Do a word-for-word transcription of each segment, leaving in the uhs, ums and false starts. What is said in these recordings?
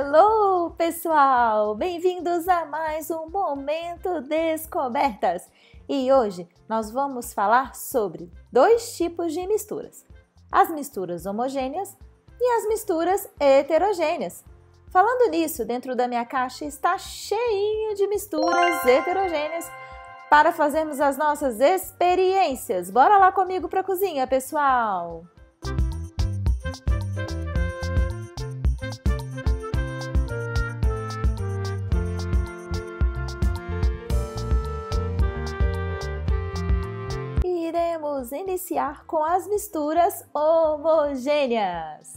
Hello, pessoal! Bem-vindos a mais um Momento Descobertas! E hoje nós vamos falar sobre dois tipos de misturas, as misturas homogêneas e as misturas heterogêneas. Falando nisso, dentro da minha caixa está cheinho de misturas heterogêneas para fazermos as nossas experiências. Bora lá comigo para a cozinha, pessoal! Iremos iniciar com as misturas homogêneas.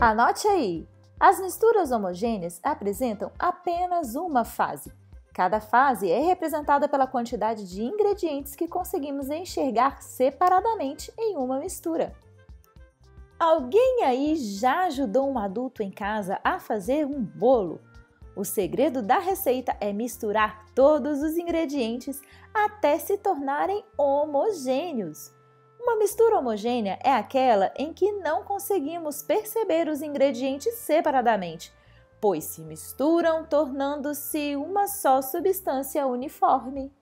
Anote aí! As misturas homogêneas apresentam apenas uma fase. Cada fase é representada pela quantidade de ingredientes que conseguimos enxergar separadamente em uma mistura. Alguém aí já ajudou um adulto em casa a fazer um bolo? O segredo da receita é misturar todos os ingredientes até se tornarem homogêneos. Uma mistura homogênea é aquela em que não conseguimos perceber os ingredientes separadamente, pois se misturam, tornando-se uma só substância uniforme.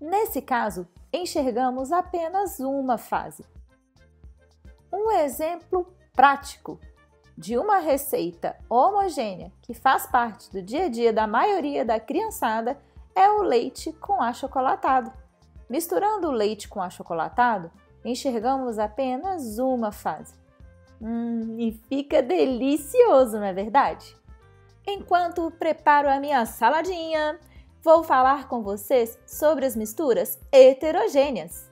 Nesse caso, enxergamos apenas uma fase. Um exemplo prático de uma receita homogênea que faz parte do dia a dia da maioria da criançada é o leite com achocolatado. Misturando o leite com achocolatado, enxergamos apenas uma fase. Hum, e fica delicioso, não é verdade? Enquanto preparo a minha saladinha, vou falar com vocês sobre as misturas heterogêneas.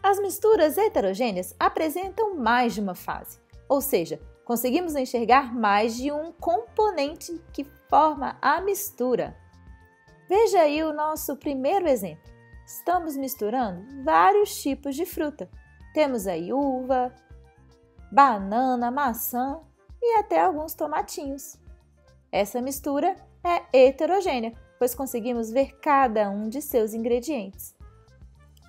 As misturas heterogêneas apresentam mais de uma fase, ou seja, conseguimos enxergar mais de um componente que forma a mistura. Veja aí o nosso primeiro exemplo. Estamos misturando vários tipos de fruta. Temos aí uva, banana, maçã e até alguns tomatinhos. Essa mistura é heterogênea, pois conseguimos ver cada um de seus ingredientes.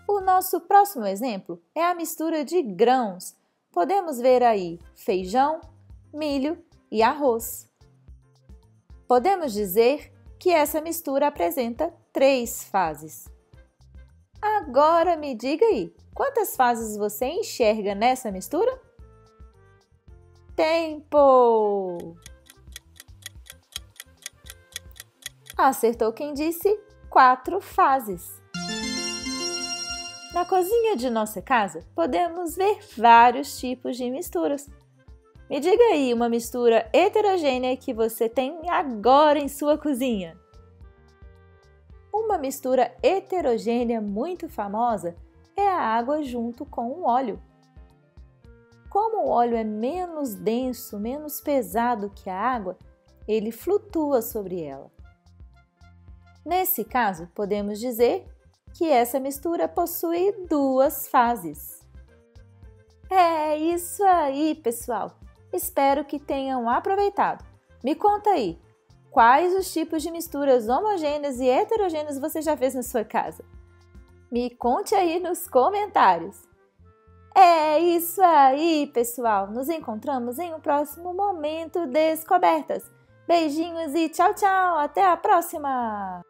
O nosso próximo exemplo é a mistura de grãos. Podemos ver aí feijão, milho e arroz. Podemos dizer que essa mistura apresenta três fases. Agora me diga aí, quantas fases você enxerga nessa mistura? Tempo! Acertou quem disse quatro fases. Na cozinha de nossa casa, podemos ver vários tipos de misturas. Me diga aí uma mistura heterogênea que você tem agora em sua cozinha. Uma mistura heterogênea muito famosa é a água junto com o óleo. Como o óleo é menos denso, menos pesado que a água, ele flutua sobre ela. Nesse caso, podemos dizer que essa mistura possui duas fases. É isso aí, pessoal! Espero que tenham aproveitado. Me conta aí, quais os tipos de misturas homogêneas e heterogêneas você já fez na sua casa? Me conte aí nos comentários. É isso aí, pessoal! Nos encontramos em um próximo Momento Descobertas. Beijinhos e tchau, tchau! Até a próxima!